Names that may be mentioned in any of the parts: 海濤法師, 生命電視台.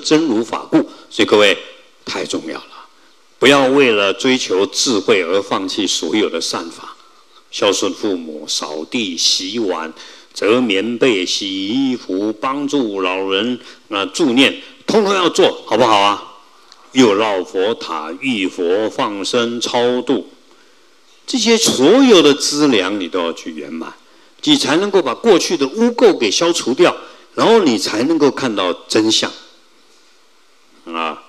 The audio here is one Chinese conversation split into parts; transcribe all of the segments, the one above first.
真如法故。所以各位太重要了，不要为了追求智慧而放弃所有的善法。孝顺父母、扫地、洗碗、折棉被、洗衣服、帮助老人、助念，通通要做，好不好啊？又绕佛塔、浴佛、放生、超度，这些所有的资粮你都要去圆满，你才能够把过去的污垢给消除掉，然后你才能够看到真相啊！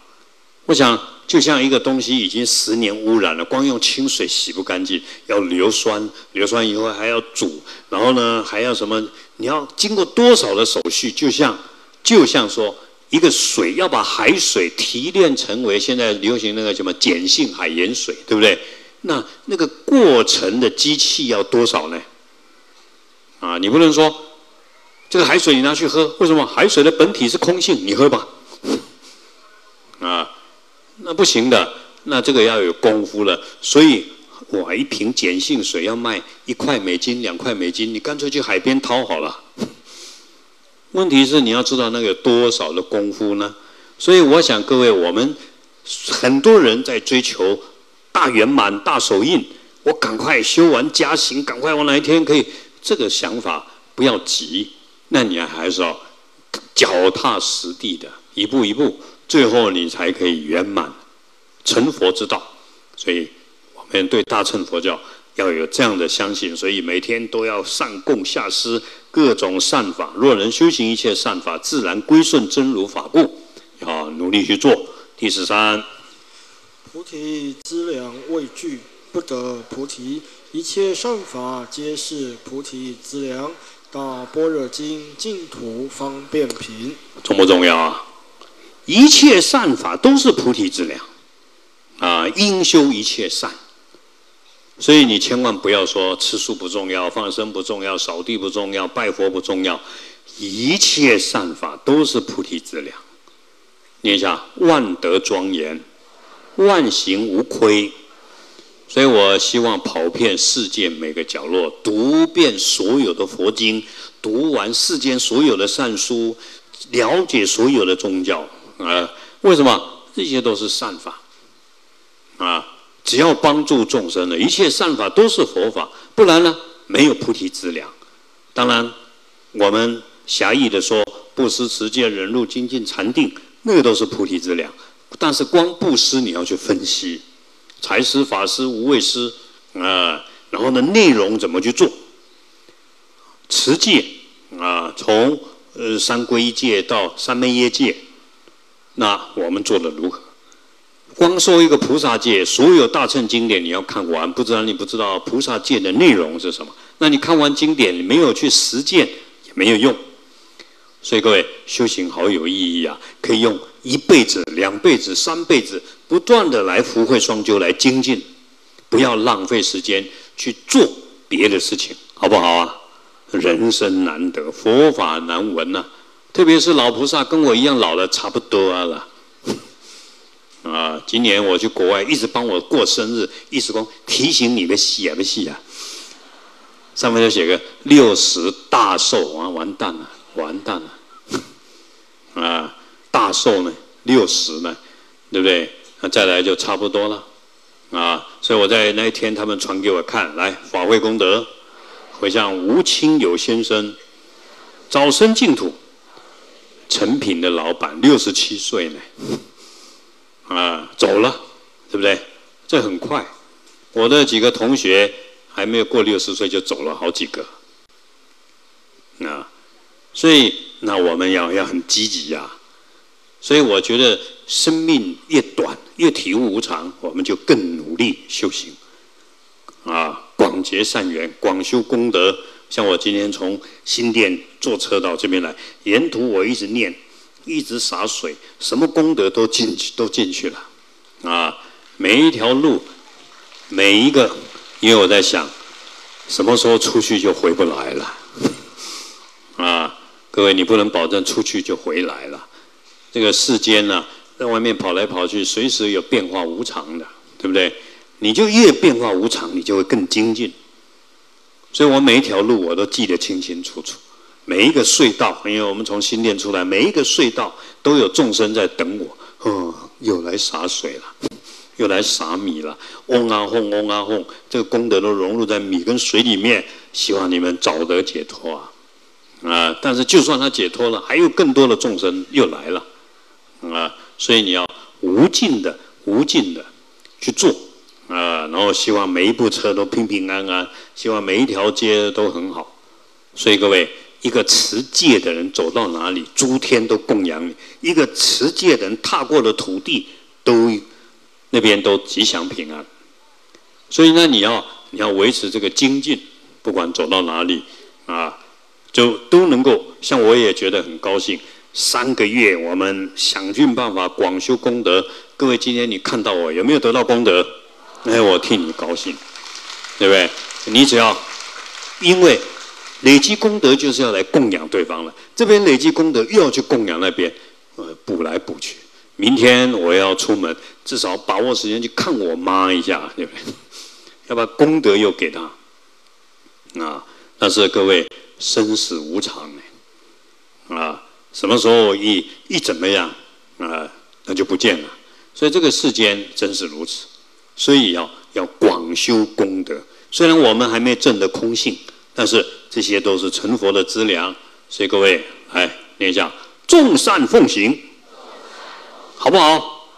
我想，就像一个东西已经10年污染了，光用清水洗不干净，要硫酸，硫酸以后还要煮，然后呢还要什么？你要经过多少的手续？就像说。一个水要把海水提炼成为现在流行那个什么碱性海盐水，对不对？那个过程的机器要多少呢？啊，你不能说这个海水你拿去喝，为什么？海水的本体是空性，你喝吧，啊，那不行的，那这个要有功夫了。所以，哇，一瓶碱性水要卖$1、$2，你干脆去海边掏好了。问题是你要知道那个有多少的功夫呢？所以我想各位，我们很多人在追求大圆满、大手印，我赶快修完加行，赶快我哪一天可以？这个想法不要急，那你还是要脚踏实地的，一步一步，最后你才可以圆满成佛之道。所以我们对大乘佛教要有这样的相信，所以每天都要上供下施各种善法。若能修行一切善法，自然归顺真如法故。要努力去做。第13，菩提资粮未具，不得菩提；一切善法皆是菩提资粮。大般若经净土方便品，重不重要啊？一切善法都是菩提资粮啊，应修一切善。所以你千万不要说吃素不重要，放生不重要，扫地不重要，拜佛不重要，一切善法都是菩提资粮。念一下，万德庄严，万行无亏。所以我希望跑遍世界每个角落，读遍所有的佛经，读完世间所有的善书，了解所有的宗教啊。为什么？这些都是善法啊。只要帮助众生的一切善法都是佛法，不然呢没有菩提资粮。当然，我们狭义的说，布施、持戒、忍辱、精进、禅定，那个都是菩提资粮。但是光布施你要去分析，财施、法施、无畏施啊，然后呢内容怎么去做？持戒啊，从三皈依戒到三昧耶戒，那我们做的如何？光说一个菩萨戒，所有大乘经典你要看完，不然你不知道菩萨戒的内容是什么。那你看完经典，你没有去实践也没有用。所以各位修行好有意义啊，可以用1辈子、2辈子、3辈子，不断的来福慧双修来精进，不要浪费时间去做别的事情，好不好啊？人生难得，佛法难闻啊，特别是老菩萨跟我一样老了差不多了。啊！今年我去国外，一直帮我过生日，一直光提醒你的写不写啊？上面就写个60大寿啊，完蛋了，完蛋了！啊，大寿呢，60呢，对不对？那再来就差不多了啊！所以我在那一天，他们传给我看，来法会功德，回向吴清友先生，早生净土，成品的老板，67岁呢。啊，走了，对不对？这很快，我的几个同学还没有过60岁就走了好几个。啊，所以那我们要很积极啊。所以我觉得生命越短，越体悟无常，我们就更努力修行。啊，广结善缘，广修功德。像我今天从新店坐车到这边来，沿途我一直念。一直洒水，什么功德都进去了，啊！每一条路，每一个，因为我在想，什么时候出去就回不来了，啊！各位，你不能保证出去就回来了。这个世间呢，在外面跑来跑去，随时有变化无常的，对不对？你就越变化无常，你就会更精进。所以我每一条路我都记得清清楚楚。每一个隧道，因为我们从新店出来，每一个隧道都有众生在等我。嗯，又来洒水了，又来撒米了，嗡啊吽，嗡啊吽，这个功德都融入在米跟水里面。希望你们早得解脱啊！啊，但是就算他解脱了，还有更多的众生又来了啊！所以你要无尽的、无尽的去做啊！然后希望每一部车都平平安安，希望每一条街都很好。所以各位，一个持戒的人走到哪里，诸天都供养你；一个持戒的人踏过的土地，那边都吉祥平安。所以呢，你要维持这个精进，不管走到哪里啊，就都能够。像我也觉得很高兴，3个月我们想尽办法广修功德。各位，今天你看到我有没有得到功德？哎，我替你高兴，对不对？你只要因为。累积功德就是要来供养对方了，这边累积功德又要去供养那边，补来补去。明天我要出门，至少把握时间去看我妈一下，对不对？要把功德又给她啊！但是各位，生死无常啊，什么时候一怎么样啊，那就不见了。所以这个世间真是如此，所以要广修功德。虽然我们还没证得空性。但是这些都是成佛的资粮，所以各位来念一下“众善奉行”，好不好？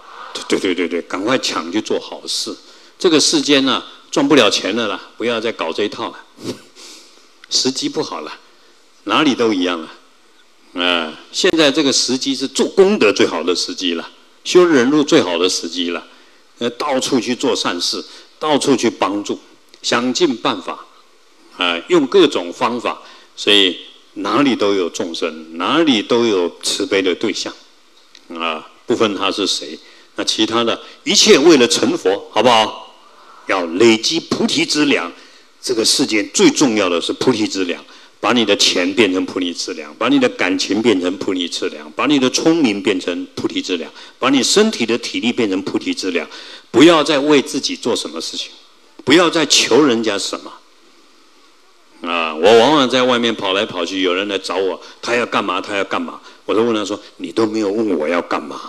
对对对对，赶快抢去做好事。这个世间呢，赚不了钱了啦，不要再搞这一套了，时机不好了，哪里都一样了。现在这个时机是做功德最好的时机了，修人路最好的时机了。到处去做善事，到处去帮助，想尽办法。用各种方法，所以哪里都有众生，哪里都有慈悲的对象，不分他是谁。那其他的一切为了成佛，好不好？要累积菩提之粮。这个世界最重要的是菩提之粮，把你的钱变成菩提之粮，把你的感情变成菩提之粮，把你的聪明变成菩提之粮，把你身体的体力变成菩提之粮。不要再为自己做什么事情，不要再求人家什么。我往往在外面跑来跑去，有人来找我，他要干嘛？他要干嘛？我都问他说：“你都没有问我要干嘛？”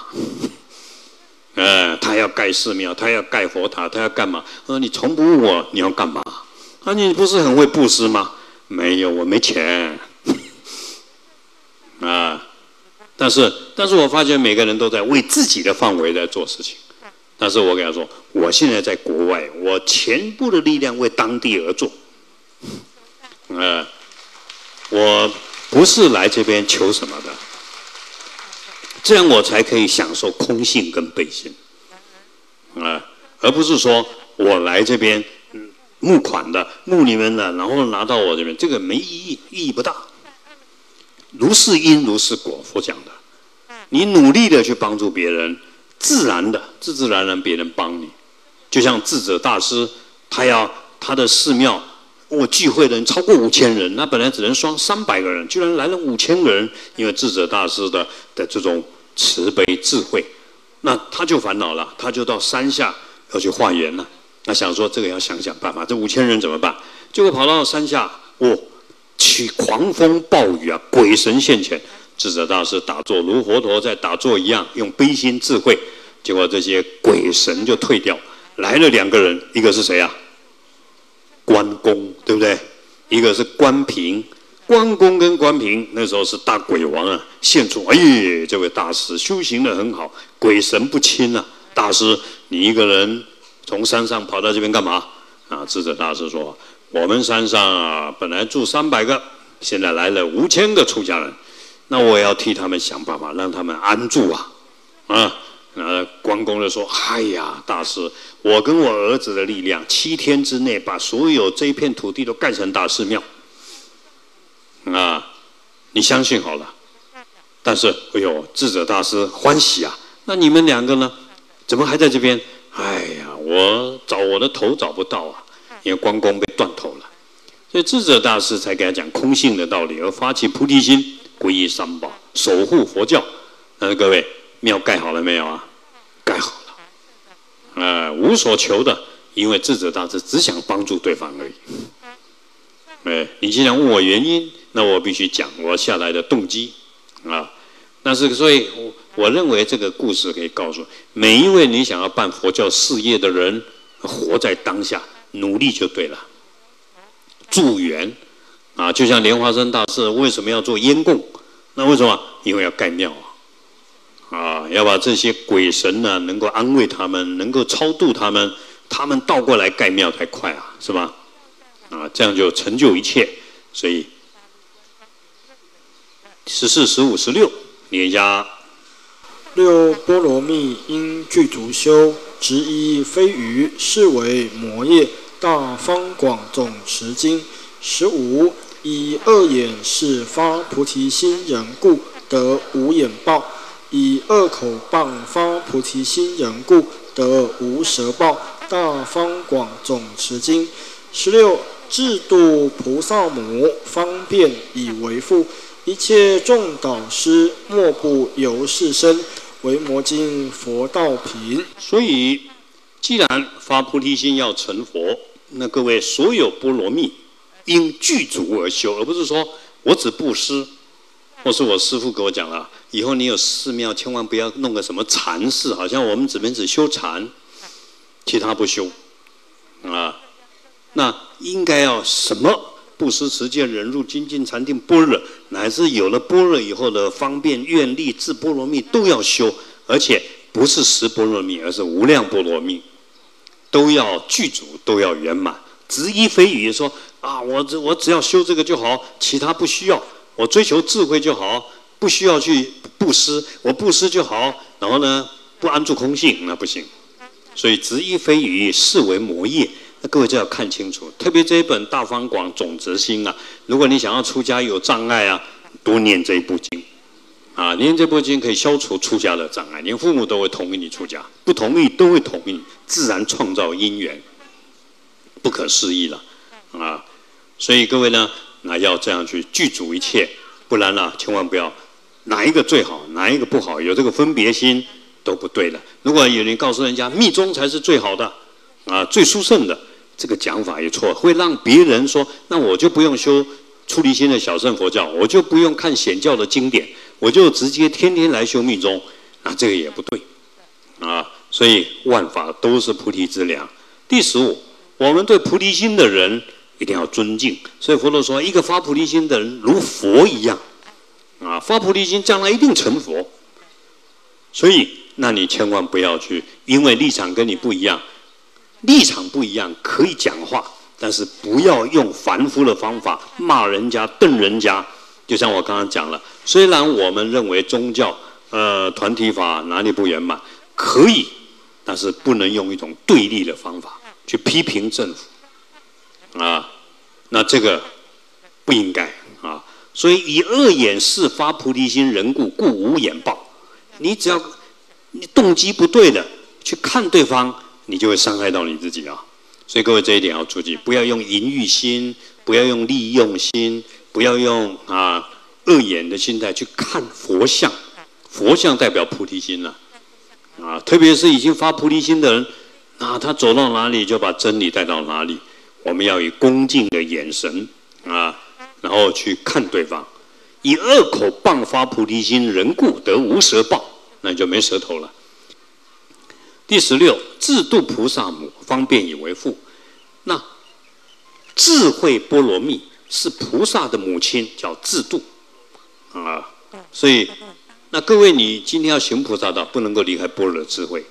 他要盖寺庙，他要盖佛塔，他要干嘛？我说：“你从不问我你要干嘛？”啊，你不是很会布施吗？没有，我没钱。但是我发觉每个人都在为自己的范围在做事情。但是我跟他说，我现在在国外，我全部的力量为当地而做。我不是来这边求什么的，这样我才可以享受空性跟悲心，而不是说我来这边募款的、募你们的，然后拿到我这边，这个没意义，意义不大。如是因如是果，佛讲的，你努力的去帮助别人，自然别人帮你。就像智者大师，他的寺庙。我聚会的人超过5000人，那本来只能装300个人，居然来了5000个人，因为智者大师的这种慈悲智慧，那他就烦恼了，他就到山下要去化缘了。那想说这个要想想办法，这5000人怎么办？结果跑到山下，起狂风暴雨啊，鬼神现前。智者大师打坐，如佛陀在打坐一样，用悲心智慧，结果这些鬼神就退掉。来了2个人，一个是谁啊？关公，对不对？一个是关平，关公跟关平那时候是大鬼王啊，现出这位大师修行得很好，鬼神不侵啊。大师，你一个人从山上跑到这边干嘛？智者大师说，我们山上啊本来住300个，现在来了5000个出家人，那我要替他们想办法，让他们安住啊。关公就说：“哎呀，大师，我跟我儿子的力量，7天之内把所有这一片土地都盖成大寺庙。你相信好了。但是，哎呦，智者大师欢喜啊！那你们2个呢？怎么还在这边？哎呀，我找我的头找不到啊，因为关公被断头了。所以智者大师才给他讲空性的道理，而发起菩提心，皈依三宝，守护佛教。各位。”庙盖好了没有啊？盖好了，无所求的，因为智者大师只想帮助对方而已。你既然问我原因，那我必须讲我下来的动机啊。但是所以我认为这个故事可以告诉每一位你想要办佛教事业的人，活在当下，努力就对了。助缘啊，就像莲花生大师为什么要做烟供？那为什么？因为要盖庙啊，啊，要把这些鬼神呢、能够安慰他们，能够超度他们，他们倒过来盖庙才快啊，是吧？啊，这样就成就一切。所以14、15、16念一下。六波罗蜜应具足修，执一非愚，是为摩耶。大方广总持经。15以二眼是发菩提心人故，得无眼报；以二口谤发菩提心人故，得无舌报。大方广总持经。16智度菩萨母，方便以为父。一切众导师，莫不由是生。维摩经佛道品。所以，既然发菩提心要成佛，那各位所有波罗蜜应具足而修，而不是说我只布施，或是我师父给我讲了，以后你有寺庙千万不要弄个什么禅寺，好像我们这边只修禅，其他不修啊。那应该要什么？布施、持戒、忍辱、精进、禅定、般若，乃至有了般若以后的方便、愿力、智波罗蜜都要修，而且不是10波罗蜜，而是无量波罗蜜，都要具足，都要圆满。执一非愚说啊，我只要修这个就好，其他不需要，我追求智慧就好，不需要去布施，我布施就好，然后呢不安住空性那不行。所以执一非愚，是为摩耶。那各位就要看清楚，特别这一本《大方广总持经》啊，如果你想要出家有障碍啊，多念这一部经啊，念这部经可以消除出家的障碍，连父母都会同意你出家，不同意都会同意，自然创造因缘，不可思议了啊！所以各位呢，那要这样去具足一切，不然呢、千万不要哪一个最好，哪一个不好，有这个分别心都不对了。如果有人告诉人家密宗才是最好的。啊，最殊胜的这个讲法也错，会让别人说，那我就不用修出离心的小乘佛教，我就不用看显教的经典，我就直接天天来修密宗，那这个也不对啊。所以万法都是菩提之良。第15，我们对菩提心的人一定要尊敬。所以佛陀说，一个发菩提心的人如佛一样啊，发菩提心将来一定成佛。所以，那你千万不要去，因为立场跟你不一样。立场不一样可以讲话，但是不要用凡夫的方法骂人家、瞪人家。就像我刚刚讲了，虽然我们认为宗教、团体法哪里不圆满，可以，但是不能用一种对立的方法去批评政府啊，那这个不应该啊。所以以恶眼是发菩提心人故，故无眼报。你只要你动机不对的去看对方。你就会伤害到你自己啊！所以各位这一点要注意，不要用淫欲心，不要用利用心，不要用恶眼的心态去看佛像。佛像代表菩提心了啊！特别是已经发菩提心的人，他走到哪里就把真理带到哪里。我们要以恭敬的眼神啊，然后去看对方。以恶口谤发菩提心人故，得无舌报，那你就没舌头了。第16，智度菩萨母，方便以为父。那智慧波罗蜜是菩萨的母亲，叫智度啊。所以，那各位，你今天要行菩萨道，不能够离开般若智慧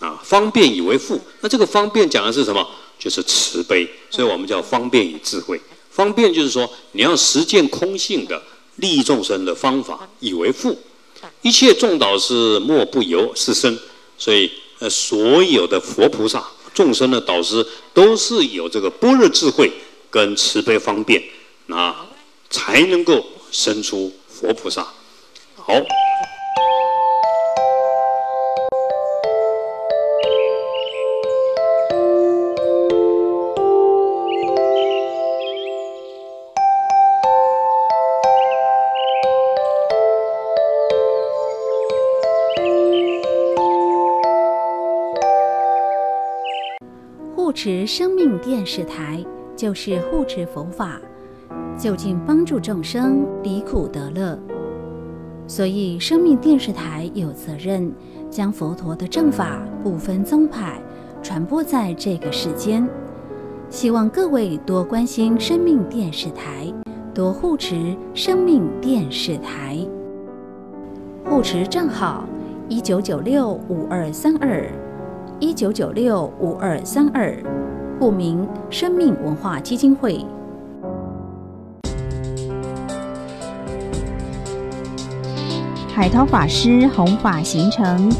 啊。方便以为父，那这个方便讲的是什么？就是慈悲，所以我们叫方便以智慧。方便就是说，你要实践空性的利益众生的方法，以为父。一切众导师，莫不由是生。所以。所有的佛菩萨、众生的导师，都是有这个般若智慧跟慈悲方便，那才能够生出佛菩萨。好。护持生命电视台就是护持佛法。究竟帮助众生离苦得乐。所以，生命电视台有责任将佛陀的正法不分宗派传播在这个世间。希望各位多关心生命电视台，多护持生命电视台。护持账号：19965232，19965232，户名：生命文化基金会。海涛法师弘法行程。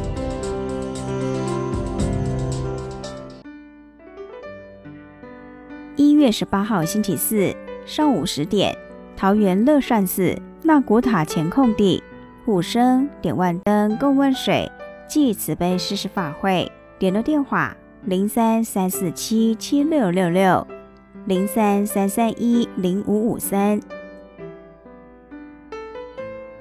1月18号星期四上午10点，桃园乐善寺纳古塔前空地护生点万灯供万水祭慈悲施食法会，联络电话0334776666，0333310553。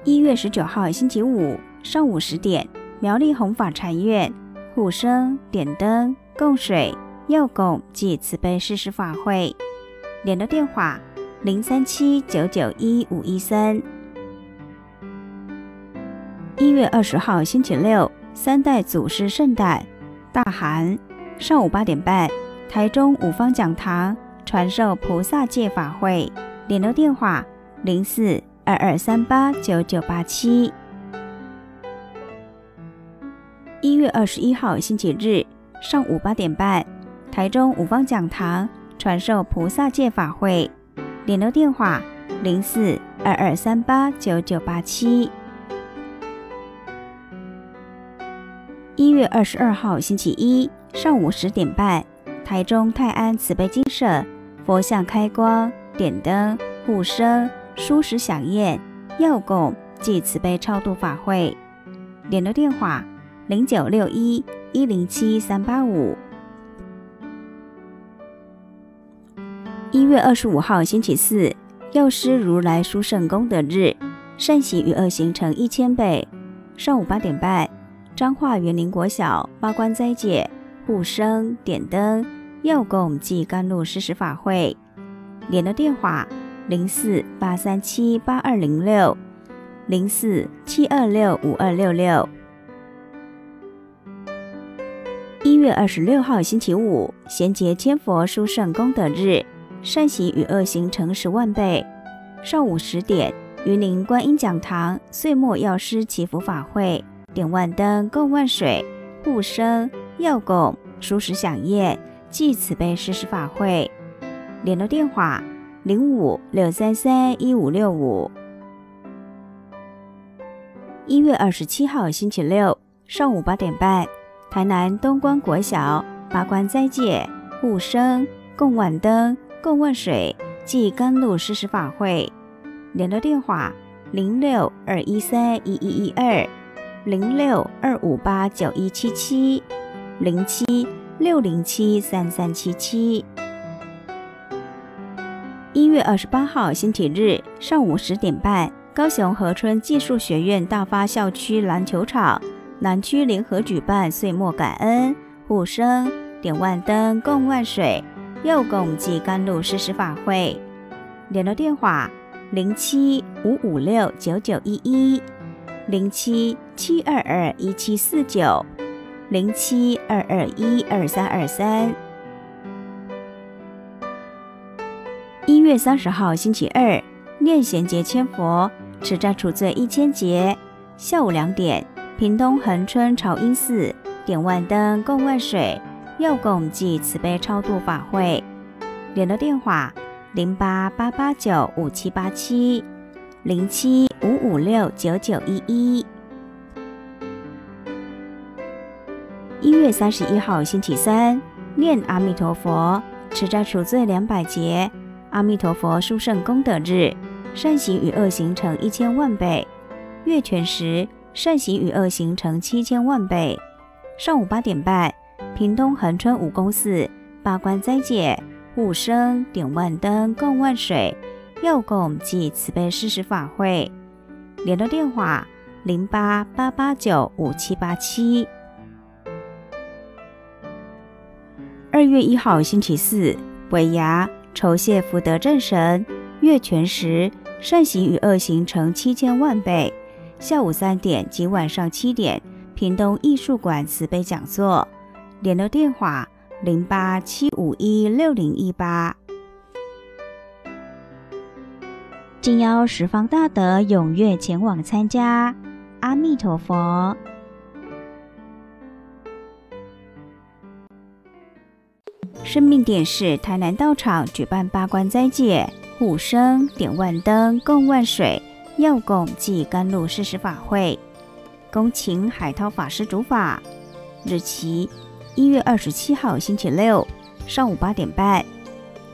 1月19号星期五上午10点，苗栗弘法禅院护生点灯供水药供及慈悲施食法会，联络电话0379915513。1月20号星期六三代祖师圣诞大寒，上午8点半，台中五方讲堂传授菩萨戒法会，联络电话0422389987。1月21号星期日上午8点半，台中五方讲堂传授菩萨戒法会，联络电话0422389987。1月22号星期一上午10点半，台中泰安慈悲精舍佛像开光点灯护生殊食享宴药供及慈悲超度法会，联络电话0961107385。1月25号星期四，药师如来殊胜功德日，善习与恶行程1000倍。上午8点半，彰化园林国小八关斋戒护生点灯药供及甘露施食法会，联络电话0483782060，0472652666。1月26号星期五，贤劫千佛殊胜功德日，善习与恶行程10万倍。上午10点，云林观音讲堂岁末药师祈福法会，点万灯供万水护生药供殊食享宴祭慈悲施食法会，联络电话0563315655。1月27号星期六上午8点半。台南东光国小八关斋戒护生供万灯供万水及甘露施食法会，联络电话0621311112，0625897177，0760733777。1月28号星期日上午10点半，高雄和春技术学院大发校区篮球场南区联合举办岁末感恩护生点万灯供万水药供及甘露施食法会，联络电话07556991，0772214749，0722123323。1月30号星期二，念贤劫千佛持斋除罪1000劫。下午2点。屏东恒春朝音寺点万灯供万水药供及慈悲超度法会，联络电话088895787，075569911。1月31号星期三，念阿弥陀佛持斋除罪200节，阿弥陀佛殊胜功德日，善习与恶行程1000万倍，月全食善习与恶行程7000万倍。上午8点半，屏东恒春武功寺八关斋戒护生点万灯供万水药供及慈悲施食法会，联络电话088895787。2月1号星期四，尾牙酬谢福德正神月全食，善行与恶行成7000万倍。下午3点及晚上7点，屏东艺术馆慈悲讲座。联络电话0875160018。敬邀十方大德踊跃前往参加。阿弥陀佛。生命点是台南道场举办8关斋戒、护生、点万灯、供万水、药供暨甘露施食法会，恭请海涛法师主法。日期1月27号星期六上午8点半，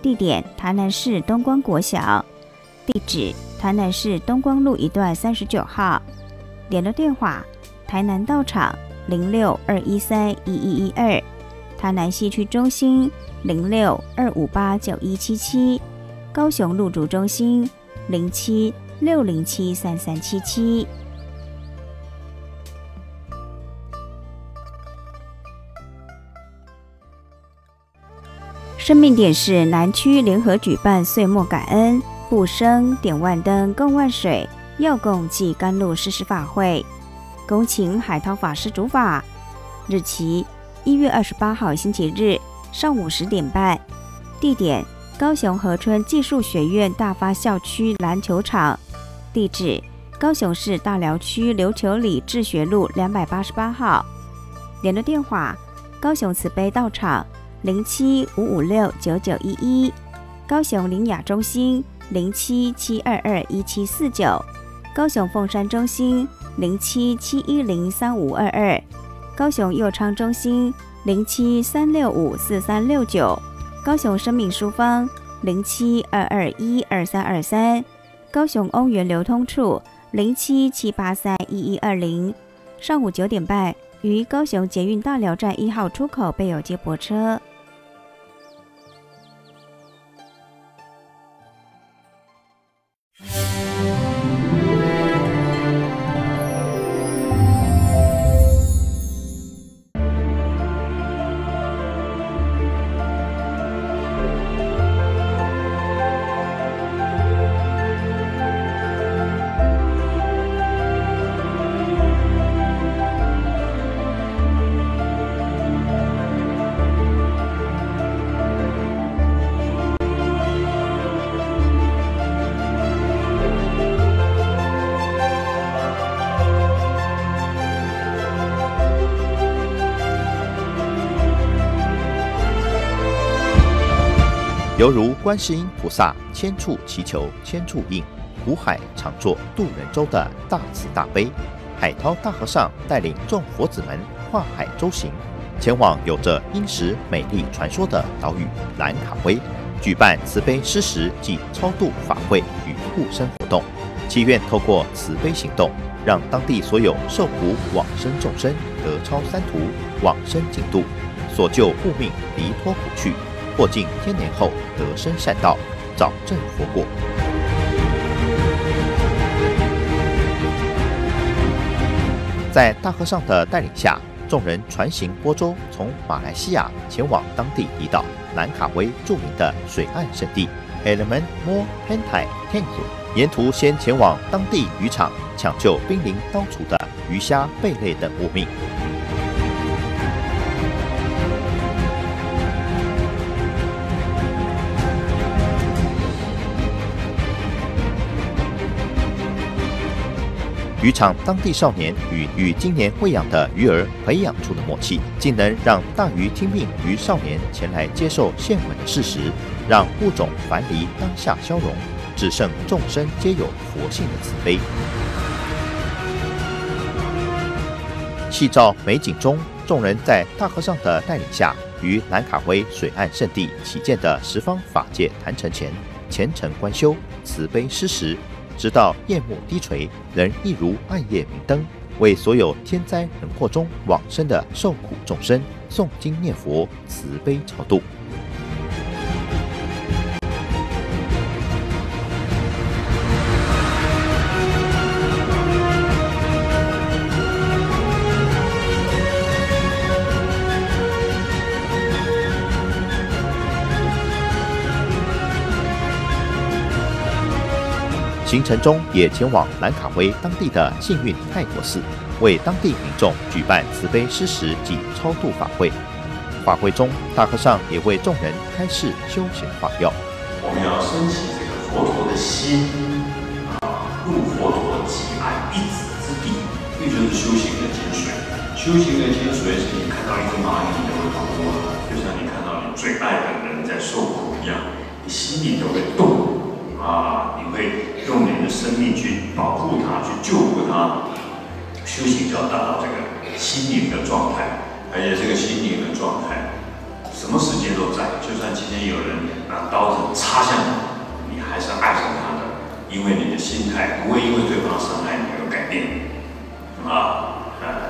地点台南市东光国小，地址台南市东光路1段39号，联络电话台南道场0621311112，台南西区中心0625891177，高雄路竹中心0760733377。生命点是南区联合举办岁末感恩、护生、点万灯、供万水、药供暨甘露施食法会，恭请海涛法师主法。日期1月28号星期日上午10点半，地点高雄和春技术学院大发校区篮球场，地址高雄市大寮区琉球里治学路288号，联络电话高雄慈悲道场0755699111，高雄林雅中心07722179，高雄凤山中心0771035522，高雄右昌中心0736543369，高雄生命书坊0722123233，高雄欧元流通处0778311120。上午9点半于高雄捷运大寮站1号出口备有接驳车。犹如观世音菩萨千处祈求千处应，苦海常作渡人舟的大慈大悲，海涛大和尚带领众佛子们跨海舟行，前往有着殷实美丽传说的岛屿兰卡威，举办慈悲施食及超度法会与护生活动，祈愿透过慈悲行动，让当地所有受苦往生众生得超三途，往生净土，所救护命离脱苦趣。过尽千年后得生善道，早证佛果。在大和尚的带领下，众人船行波舟，从马来西亚前往当地离岛兰卡威著名的水岸圣地 Element More Pantai Tank， 沿途先前往当地渔场抢救濒临刀俎的鱼虾、贝类等物命。渔场当地少年与今年喂养的鱼儿培养出的默契，竟能让大鱼听命于少年前来接受献吻的事实，让物种繁离当下消融，只剩众生皆有佛性的慈悲。细照美景中，众人在大和尚的带领下，于兰卡威水岸圣地起建的十方法界坛城前，虔诚观修，慈悲施食。直到夜幕低垂，仍一如暗夜明灯，为所有天灾人祸中往生的受苦众生诵经念佛，慈悲超度。行程中也前往兰卡威当地的幸运泰国寺，为当地民众举办慈悲施食及超度法会。法会中，大和尚也为众人开示修行法要。我们要升起这个佛陀的心，入佛陀即安一指之地，这就是修行的精髓。修行的精髓是你看到一只蚂蚁，你会跑过来，就像你看到你最爱的人在受苦一样，你心里都会动。 啊，你会用你的生命去保护他，去救护他。修行就要达到这个心灵的状态，而且这个心灵的状态，什么时间都在。就算今天有人拿刀子插向你，你还是爱上他的，因为你的心态不会因为对方伤害你而改变。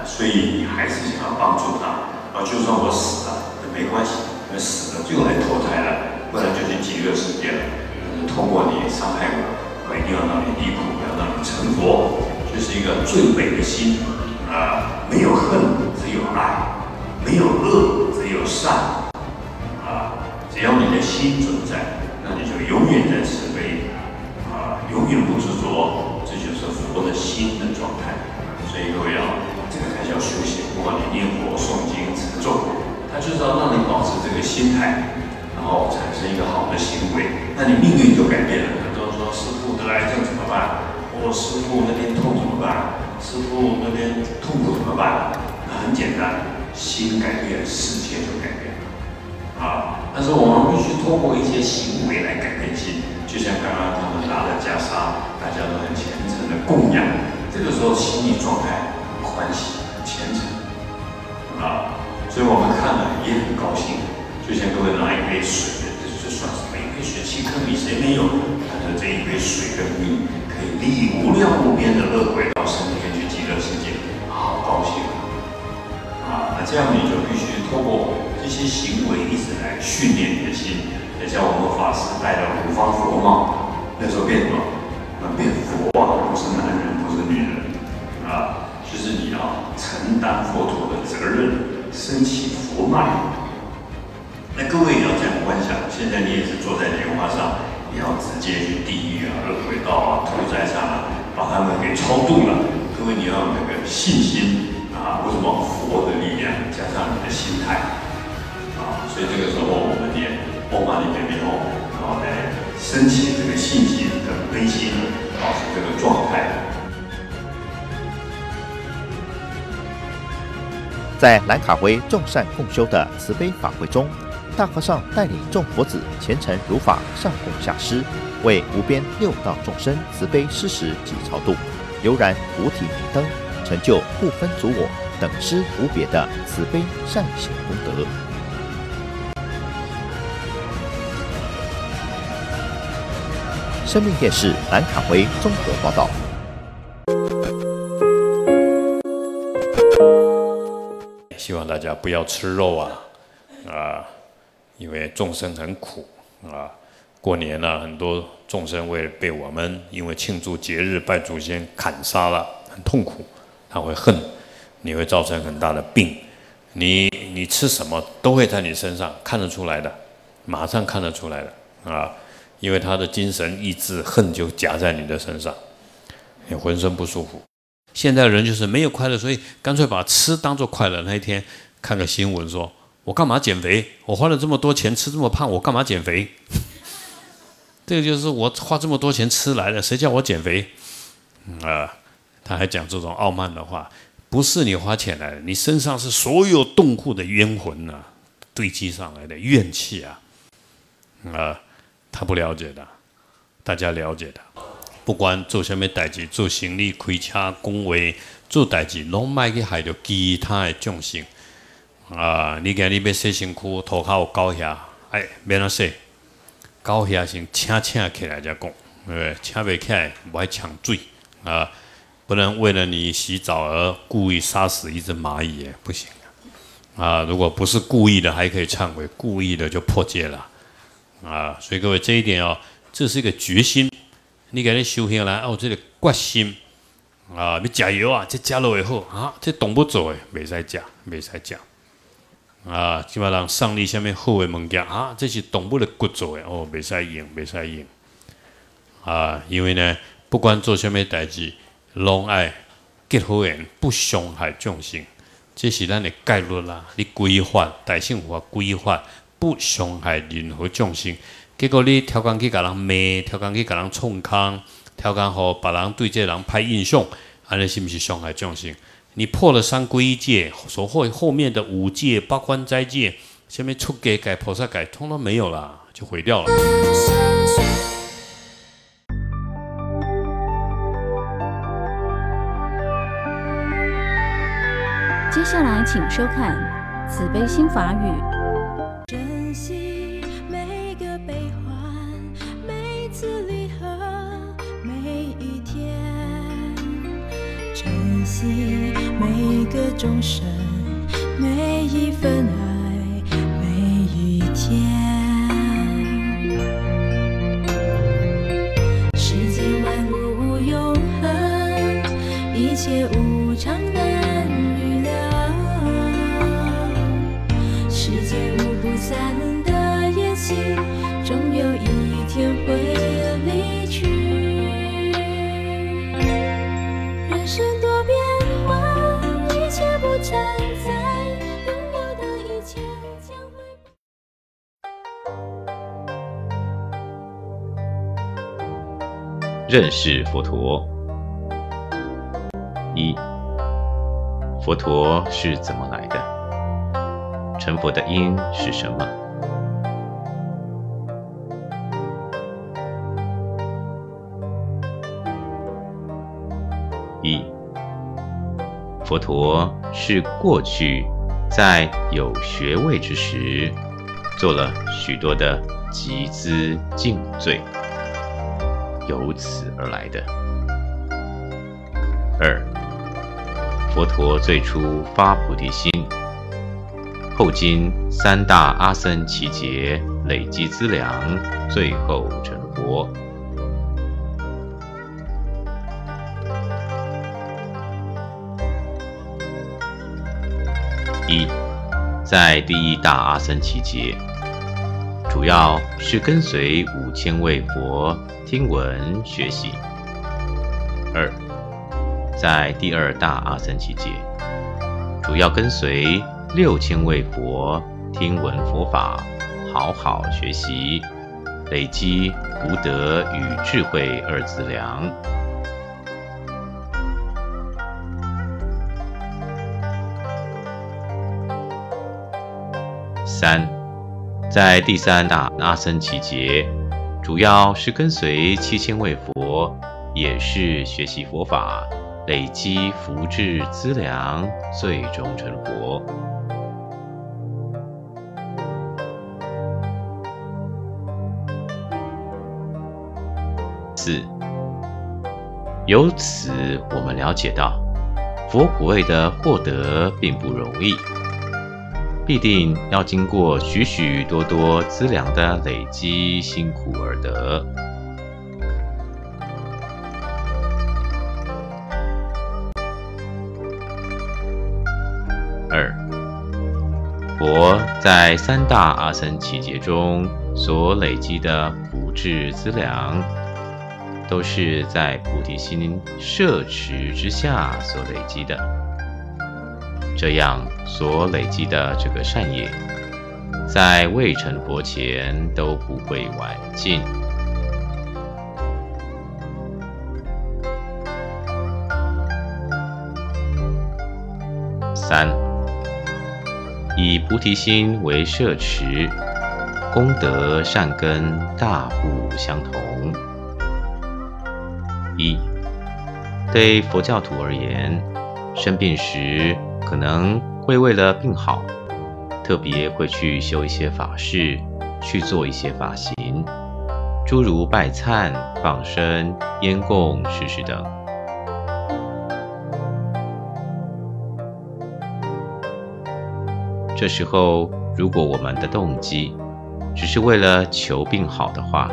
所以你还是想要帮助他。就算我死了，那没关系，那死了就来投胎了，不然就去极乐世界了。 通过你伤害我，一定要让你离苦，要让你成佛，就是一个最美的心没有恨，只有爱；没有恶，只有善。只要你的心存在，那你就永远在慈悲，永远不执着，这就是佛的心的状态。所以各位啊，这个才叫修行。不管你念佛、诵经、持咒，它就是要让你保持这个心态。 然后产生一个好的行为，那你命运就改变了。很多人说师父得癌症怎么办？师父那边痛怎么办？师父那边痛苦怎么办？那很简单，心改变，世界就改变了。但是我们必须通过一些行为来改变心。就像刚刚他们拿了袈裟，大家都很虔诚的供养，这个时候心理状态很欢喜、很虔诚所以我们看了也很高兴。 就像各位拿一杯水，这算什么？一杯水7颗米，谁没有？但是这一杯水跟米可以利无量无边的恶鬼到升天去极乐世界，好高兴那这样你就必须透过这些行为一直来训练你的心。也像我们法师戴了5方佛帽，那时候变什么？那变佛啊，不是男人，不是女人就是你要承担佛陀的责任，升起佛脉。 那各位也要这样观想，现在你也是坐在莲花上，你要直接去地狱恶鬼道屠宰场把他们给超度了。各位你要有那个信心为什么佛的力量加上你的心态所以这个时候我们念唵嘛呢叭咪吽，然后来升起这个信心跟悲心，保持这个状态。在兰卡威众善共修的慈悲法会中。 大和尚带领众佛子虔诚如法，上供下施，为无边六道众生慈悲施食及超度，悠然五体明灯，成就不分主我等施无别的慈悲善行功德。生命电视兰卡威综合报道。希望大家不要吃肉因为众生很苦过年了，很多众生会被我们因为庆祝节日、拜祖先砍杀了，很痛苦，他会恨，你会造成很大的病。你吃什么都会在你身上看得出来的，马上看得出来的因为他的精神意志恨就夹在你的身上，你浑身不舒服。现在人就是没有快乐，所以干脆把吃当做快乐。那一天看个新闻说。 我干嘛减肥？我花了这么多钱吃这么胖，我干嘛减肥？这个就是我花这么多钱吃来的，谁叫我减肥？他还讲这种傲慢的话，不是你花钱来的，你身上是所有动物的冤魂堆积上来的怨气他不了解的，大家了解的，不管做什么代志，做生意、开车、讲话、做代志，拢卖去害到其他的众生。 你今日要洗身躯，涂骹有狗血，免怎洗？狗血先请起来才讲，对不对？请袂起来，不爱抢水不能为了你洗澡而故意杀死一只蚂蚁，不行如果不是故意的，还可以忏悔；故意的就破戒了所以各位这一点这是一个决心。你今日修行来，这个决心要食药这食落会好这动不做的袂使食，袂使食。 即马人送你什么好的物件这是动物的骨做的袂使用，因为呢，不管做什么代志，拢爱结好缘，不伤害众生。这是咱的戒律啦，你规范大乘佛规范，不伤害任何众生。结果你超工去甲人骂，超工去甲人冲康，超工互别人对这人拍印象，安尼是不是伤害众生？你破了三皈依戒，所后后面的五戒、八关斋戒，下面出家戒、菩萨戒，通通没有啦，就毁掉了。接下来，请收看《慈悲心法语》。珍惜每个悲欢，每次离合，每一天。珍惜每个众生，每一份爱，每一天。世间万物永恒，一切无常难预料。 散的夜星，终有一天会离去。人生多变幻，一切不常在，拥有的一切将会。认识佛陀。一，佛陀是怎么来的？ 成佛的因是什么？一，佛陀是过去在有学位之时，做了许多的集资净罪，由此而来的。二，佛陀最初发菩提心。 后经三大阿僧祇劫累积资粮，最后成佛。一，在第一大阿僧祇劫，主要是跟随5000位佛听闻学习。二，在第二大阿僧祇劫，主要跟随 6000位佛听闻佛法，好好学习，累积福德与智慧二资粮。三，在第三大阿僧祇劫，主要是跟随7000位佛，也是学习佛法，累积福智资粮，最终成佛。 四，由此我们了解到，佛果位的获得并不容易，必定要经过许许多多资粮的累积，辛苦而得。二，佛在三大阿僧祇劫中所累积的福智资粮。 都是在菩提心摄持之下所累积的，这样所累积的这个善业，在未成佛前都不会完尽。三，以菩提心为摄持，功德善根大不相同。 一，对佛教徒而言，生病时可能会为了病好，特别会去修一些法事，去做一些法行，诸如拜忏、放生、烟供、施食等。这时候，如果我们的动机只是为了求病好的话，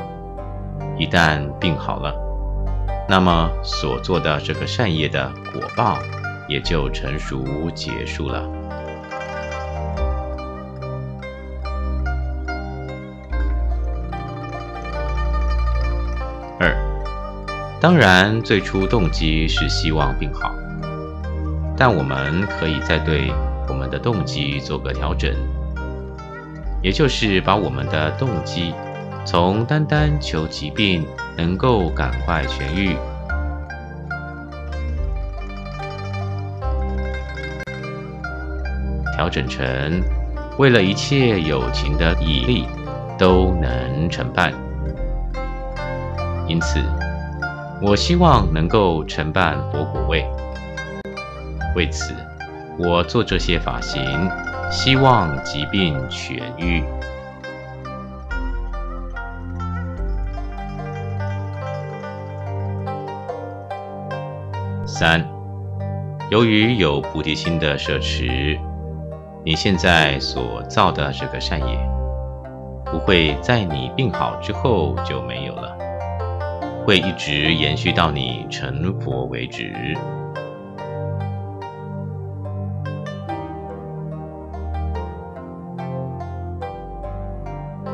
一旦病好了， 那么所做的这个善业的果报也就成熟结束了。二，当然，最初动机是希望病好，但我们可以再对我们的动机做个调整，也就是把我们的动机从单单求疾病能够赶快痊愈，调整成为了一切有情的毅力都能承办。因此，我希望能够承办佛果位，为此我做这些法行，希望疾病痊愈。3. 由于有菩提心的摄持，你现在所造的这个善业，不会在你病好之后就没有了，会一直延续到你成佛为止。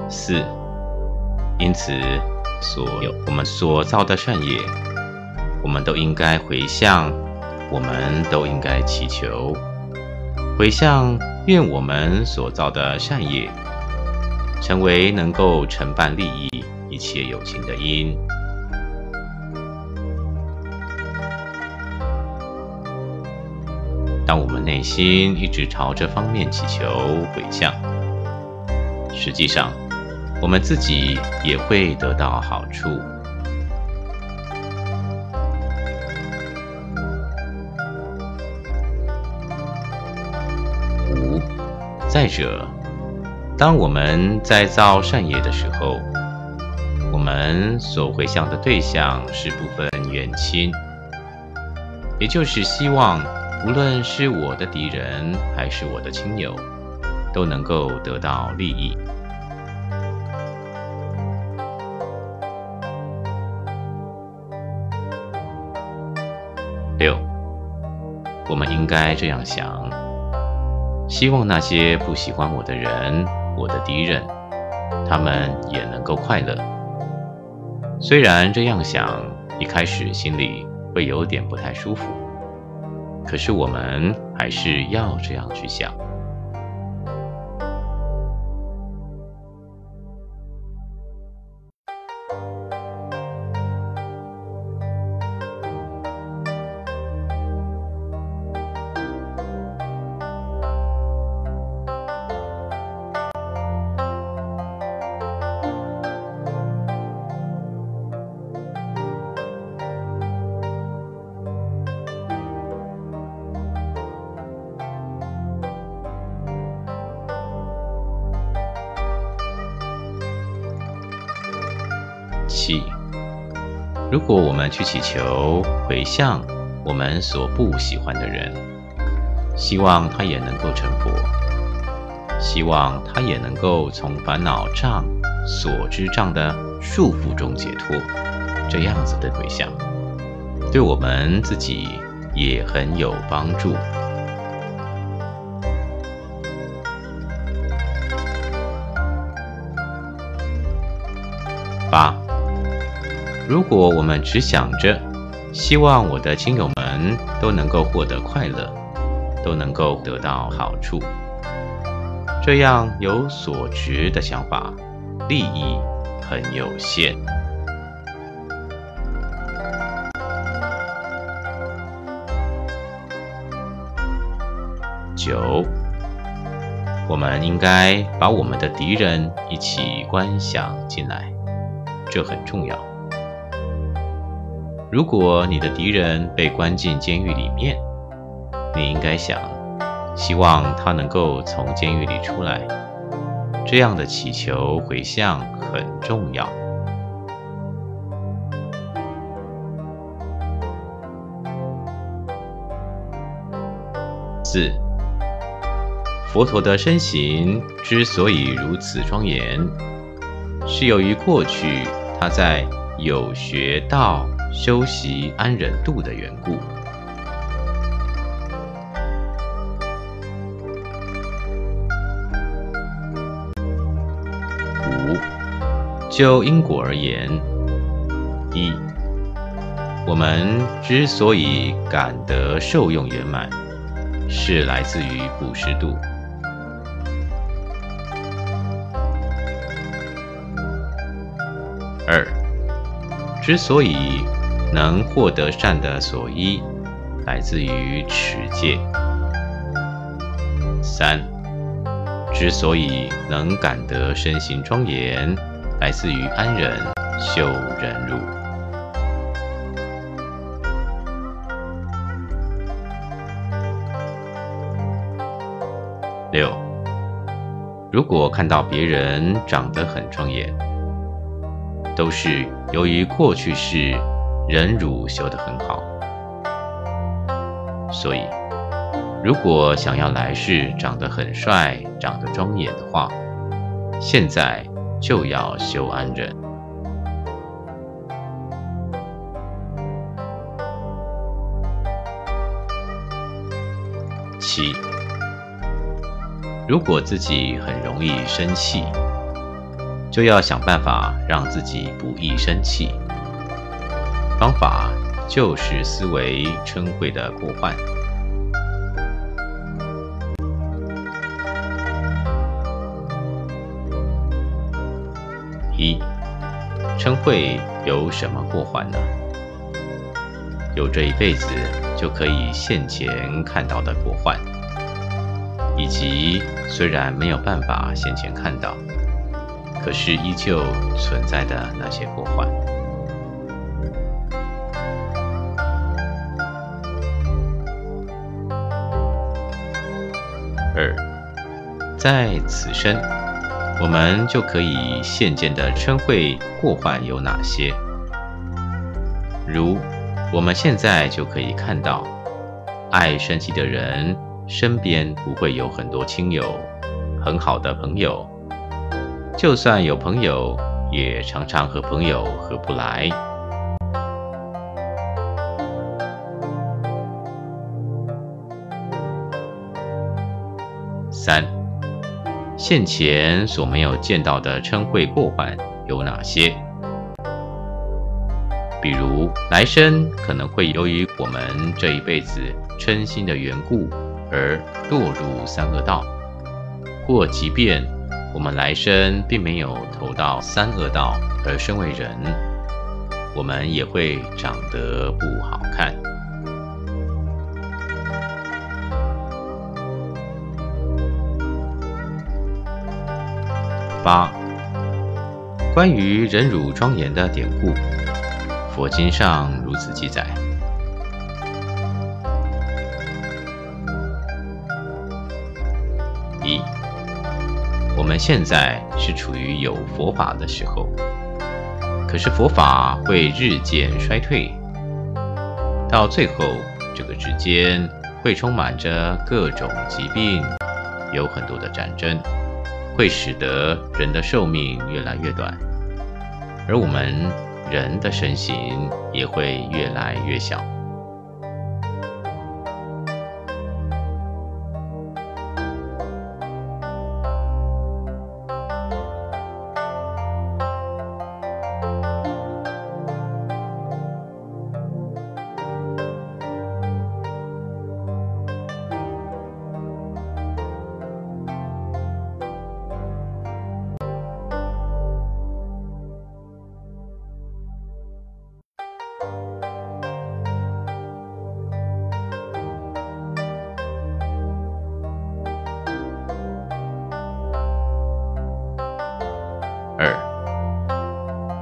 4. 因此，我们所造的善业，我们都应该回向，我们都应该祈求，回向愿我们所造的善业，成为能够承办利益一切有情的因。当我们内心一直朝这方面祈求回向，实际上我们自己也会得到好处。5. 再者，当我们在造善业的时候，我们所回向的对象是部分缘亲，也就是希望无论是我的敌人还是我的亲友，都能够得到利益。6. 我们应该这样想，希望那些不喜欢我的人，我的敌人，他们也能够快乐。虽然这样想，一开始心里会有点不太舒服，可是我们还是要这样去想。7. 如果我们去祈求回向我们所不喜欢的人，希望他也能够成佛，希望他也能够从烦恼障、所知障的束缚中解脱，这样子的回向，对我们自己也很有帮助。8. 如果我们只想着希望我的亲友们都能够获得快乐，都能够得到好处，这样有所执的想法，利益很有限。9. 我们应该把我们的敌人一起观想进来，这很重要。如果你的敌人被关进监狱里面，你应该想，希望他能够从监狱里出来，这样的祈求回向很重要。4. 佛陀的身形之所以如此庄严，是由于过去他在有学道修习安忍度的缘故。5. 就因果而言，1. 我们之所以感得受用圆满，是来自于布施度。二，之所以能获得善的所依，来自于持戒。三，之所以能感得身心庄严，来自于安忍修忍辱。六，如果看到别人长得很庄严，都是由于过去世忍辱修得很好，所以如果想要来世长得很帅、长得庄严的话，现在就要修安忍。七，如果自己很容易生气，就要想办法让自己不易生气。方法就是思维嗔恚的过患。一，嗔恚有什么过患呢？有这一辈子就可以现前看到的过患，以及虽然没有办法现前看到，可是依旧存在的那些过患。二，在此生，我们就可以现见的嗔恚过患有哪些？如我们现在就可以看到，爱生气的人身边不会有很多亲友、很好的朋友。就算有朋友，也常常和朋友合不来。三，现前所没有见到的嗔恚过患有哪些？比如来生可能会由于我们这一辈子嗔心的缘故而堕入三恶道，或即便我们来生并没有投到三恶道而身为人，我们也会长得不好看。八，关于忍辱庄严的典故，佛经上如此记载：一，我们现在是处于有佛法的时候，可是佛法会日渐衰退，到最后这个之间会充满着各种疾病，有很多的战争，会使得人的寿命越来越短，而我们人的身形也会越来越小。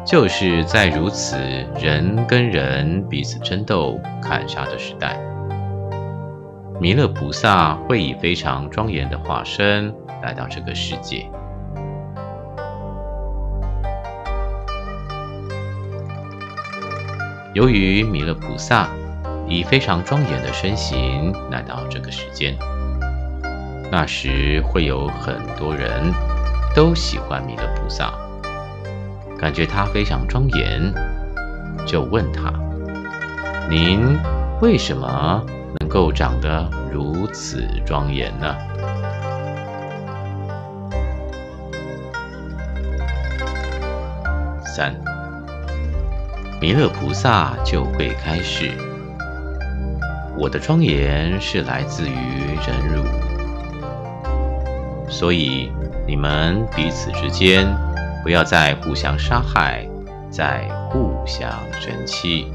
就是在如此人跟人彼此争斗、砍杀的时代，弥勒菩萨会以非常庄严的化身来到这个世界。由于弥勒菩萨以非常庄严的身形来到这个世间，那时会有很多人都喜欢弥勒菩萨，感觉他非常庄严，就问他：您为什么能够长得如此庄严呢？三，弥勒菩萨就会开示：我的庄严是来自于忍辱，所以你们彼此之间不要再互相杀害，再互相生气。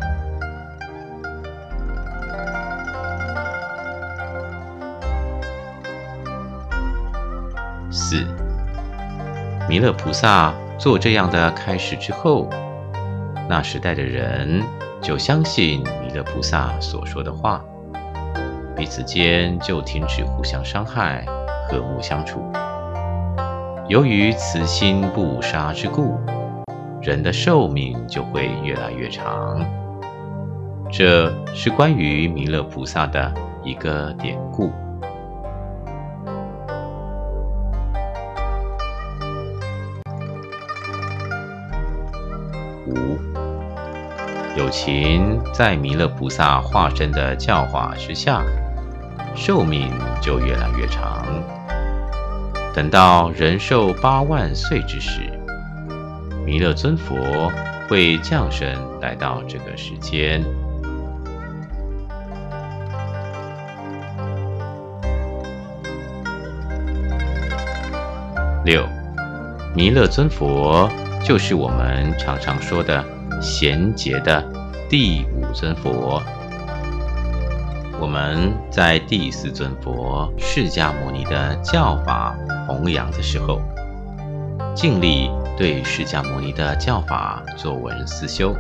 四，弥勒菩萨做这样的开示之后，那时代的人就相信弥勒菩萨所说的话，彼此间就停止互相伤害，和睦相处。由于慈心不杀之故，人的寿命就会越来越长。这是关于弥勒菩萨的一个典故。有情在弥勒菩萨化身的教化之下，寿命就越来越长。等到人寿8万岁之时，弥勒尊佛会降生来到这个世间。6. 弥勒尊佛就是我们常常说的贤劫的第5尊佛，我们在第4尊佛释迦牟尼的教法弘扬的时候，尽力对释迦牟尼的教法作文思修。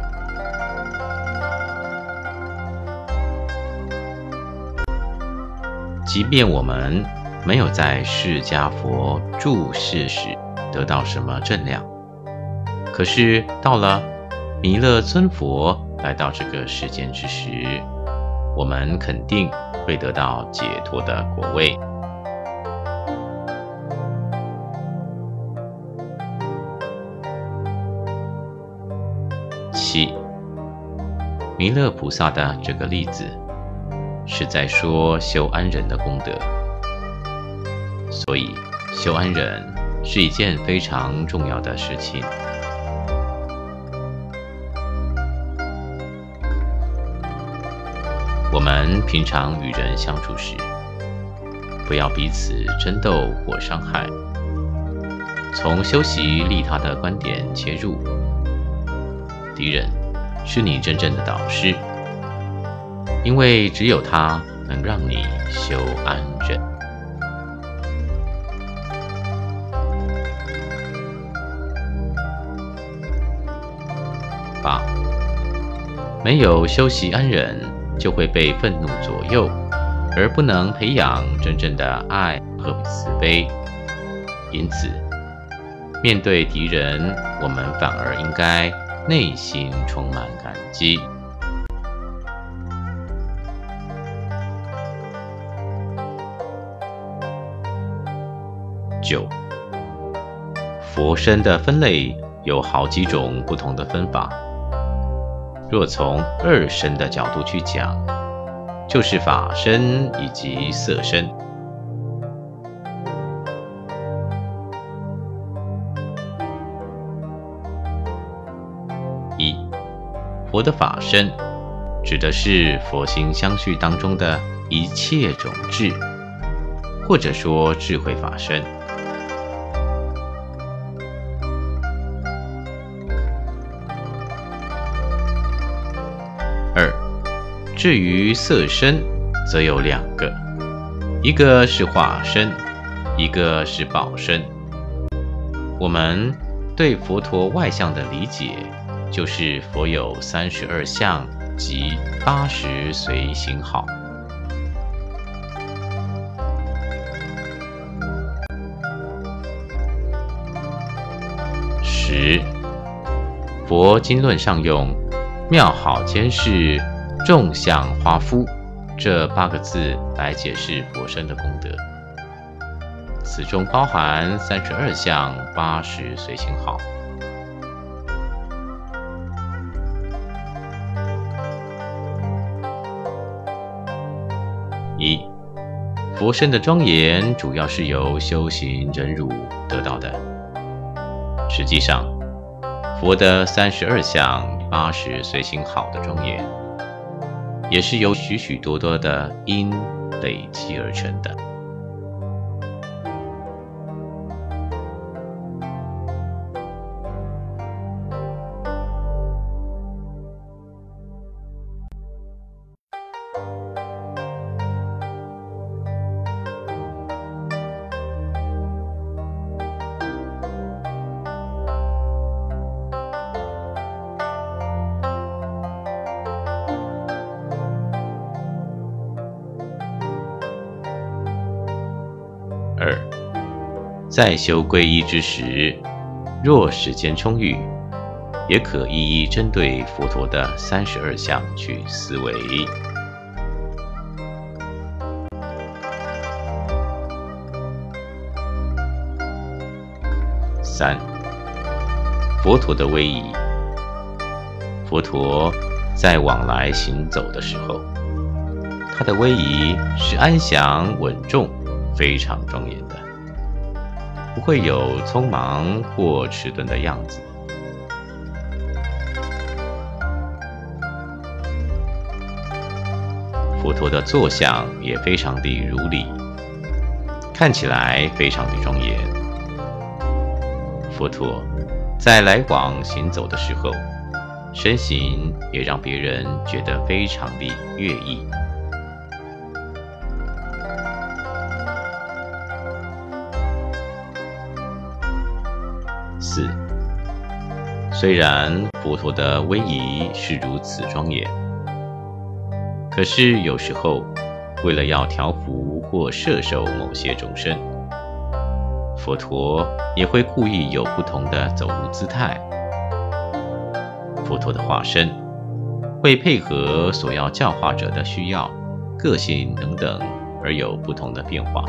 即便我们没有在释迦佛住世时得到什么正量，可是到了弥勒尊佛来到这个世间之时，我们肯定会得到解脱的果位。7. 弥勒菩萨的这个例子是在说修安忍的功德，所以修安忍是一件非常重要的事情。我们平常与人相处时，不要彼此争斗或伤害，从修习利他的观点切入。敌人是你真正的导师，因为只有他能让你修安忍。8. 没有修习安忍，就会被愤怒左右，而不能培养真正的爱和慈悲。因此，面对敌人，我们反而应该内心充满感激。9. 佛身的分类有好几种不同的分法。若从二身的角度去讲，就是法身以及色身。1. 佛的法身指的是佛心相续当中的一切种智，或者说智慧法身。至于色身，则有2个，一个是化身，一个是报身。我们对佛陀外相的理解，就是佛有32相及80随行好。10. 佛经论上用妙好兼是众相花敷这8个字来解释佛身的功德，此中包含32相80随行好。1. 佛身的庄严主要是由修行忍辱得到的。实际上，佛的32相80随行好的庄严，也是由许许多多的因累积而成的。在修皈依之时，若时间充裕，也可一一针对佛陀的32项去思维。3、佛陀的威仪。佛陀在往来行走的时候，他的威仪是安详稳重，非常庄严的。不会有匆忙或迟钝的样子。佛陀的坐像也非常的如理，看起来非常的庄严。佛陀在来往行走的时候，身形也让别人觉得非常的悦意。4、虽然佛陀的威仪是如此庄严，可是有时候为了要调伏或摄受某些众生，佛陀也会故意有不同的走路姿态。佛陀的化身会配合所要教化者的需要、个性等等而有不同的变化。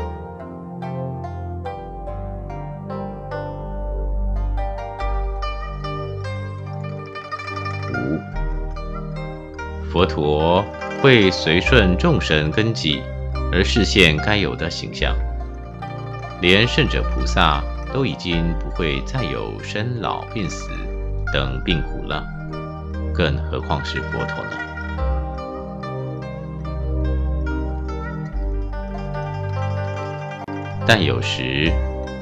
佛陀会随顺众生根基而示现该有的形象，连圣者菩萨都已经不会再有生老病死等病苦了，更何况是佛陀呢？但有时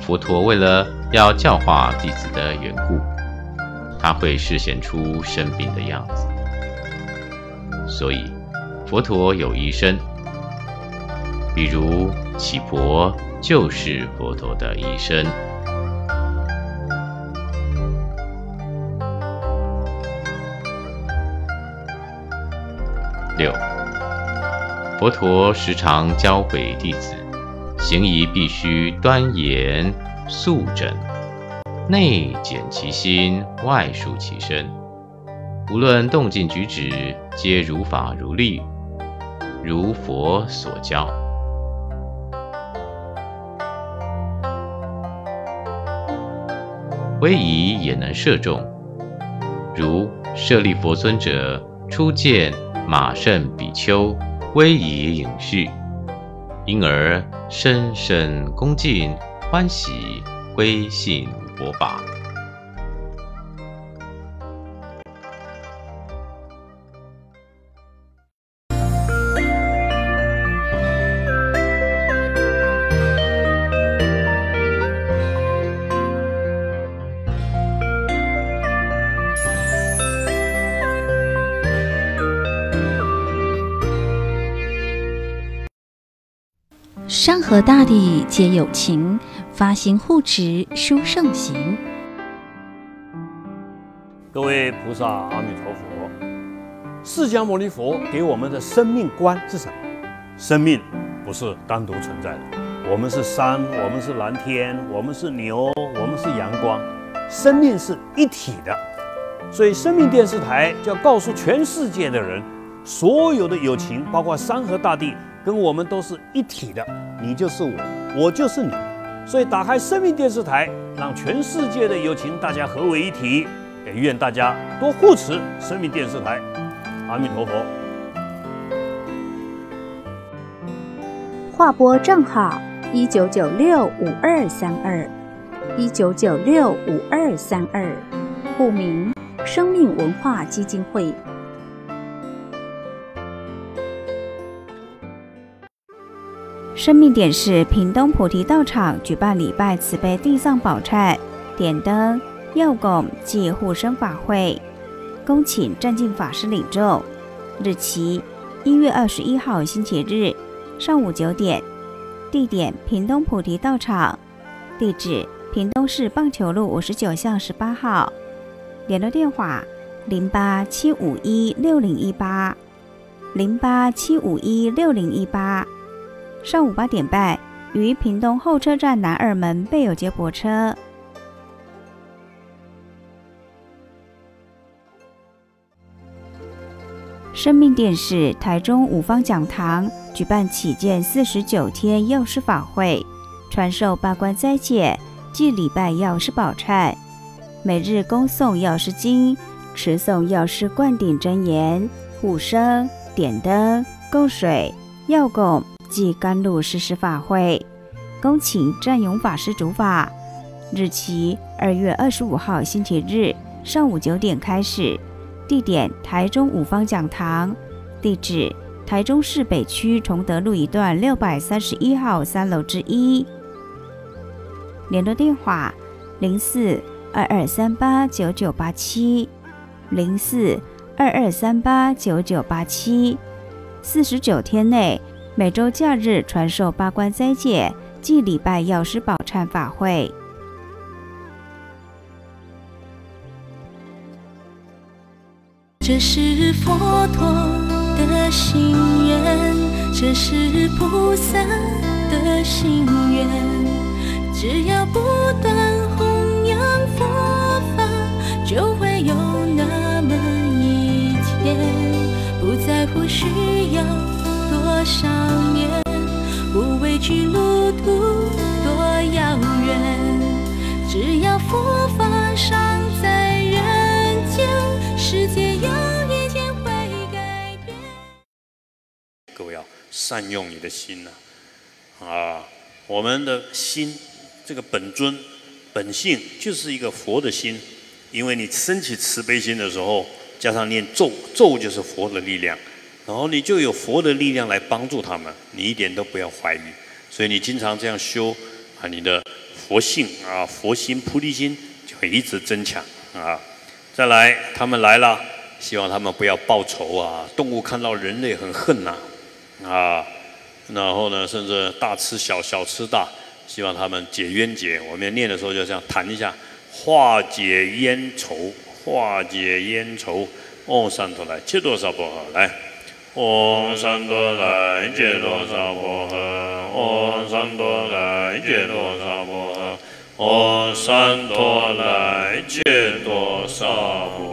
佛陀为了要教化弟子的缘故，他会示现出生病的样子。所以，佛陀有医生，比如耆婆就是佛陀的医生。6、佛陀时常教诲弟子，行仪必须端严肃整，内减其心，外束其身。无论动静举止，皆如法如律，如佛所教。威仪也能摄众，如舍利佛尊者初见马胜比丘，威仪隐喻，因而深深恭敬，欢喜归信佛法。山河大地皆有情，发心护持殊胜行。各位菩萨，阿弥陀佛。释迦牟尼佛给我们的生命观是什么？生命不是单独存在的，我们是山，我们是蓝天，我们是牛，我们是阳光，生命是一体的。所以生命电视台就要告诉全世界的人，所有的有情，包括山河大地，跟我们都是一体的，你就是我，我就是你。所以打开生命电视台，让全世界的有情大家合为一体，也愿大家多护持生命电视台。阿弥陀佛。划拨账号19965232，19965232，户名生命文化基金会。生命点是屏东菩提道场举办礼拜慈悲地藏宝忏、点灯、药供暨护生法会，恭请湛净法师领众。日期1月21号星期日上午9点，地点屏东菩提道场，地址屏东市棒球路59巷18号，联络电话0875160180，0875160180。上午8点半于屏东后车站南二门备有接驳车。生命电视台中五方讲堂举办起见49天药师法会，传授八关斋戒暨礼拜药师宝忏，每日恭诵药师经，持诵药师灌顶真言、护生、点灯、供水、药供暨甘露施食法会，恭请湛勇法师主法。日期2月25号星期日上午9点开始，地点台中五方讲堂，地址台中市北区崇德路一段631号3楼之1，联络电话0422389987，0422389987。49天内，每周假日传授八关斋戒暨礼拜药师宝忏法会。这是佛陀的心愿，这是菩萨的心愿，只要不断弘扬佛法，就会有那么一天，不在乎需要多少年，不畏惧路途多遥远，只要佛法尚在人间，世界善用你的心啊，我们的心这个本尊本性就是一个佛的心，因为你升起慈悲心的时候，加上念咒，咒就是佛的力量，然后你就有佛的力量来帮助他们，你一点都不要怀疑。所以你经常这样修啊，你的佛性啊，佛心菩提心就会一直增强啊。再来，他们来了，希望他们不要报仇啊，动物看到人类很恨呐啊，然后呢，甚至大吃小，小吃大，希望他们解冤结。我们念的时候就这样谈一下，化解冤仇，化解冤仇。唵三陀来，切多萨婆诃。来，唵三陀来，切多萨婆诃。唵三陀来，切多萨婆诃。唵三陀来，切多萨婆诃。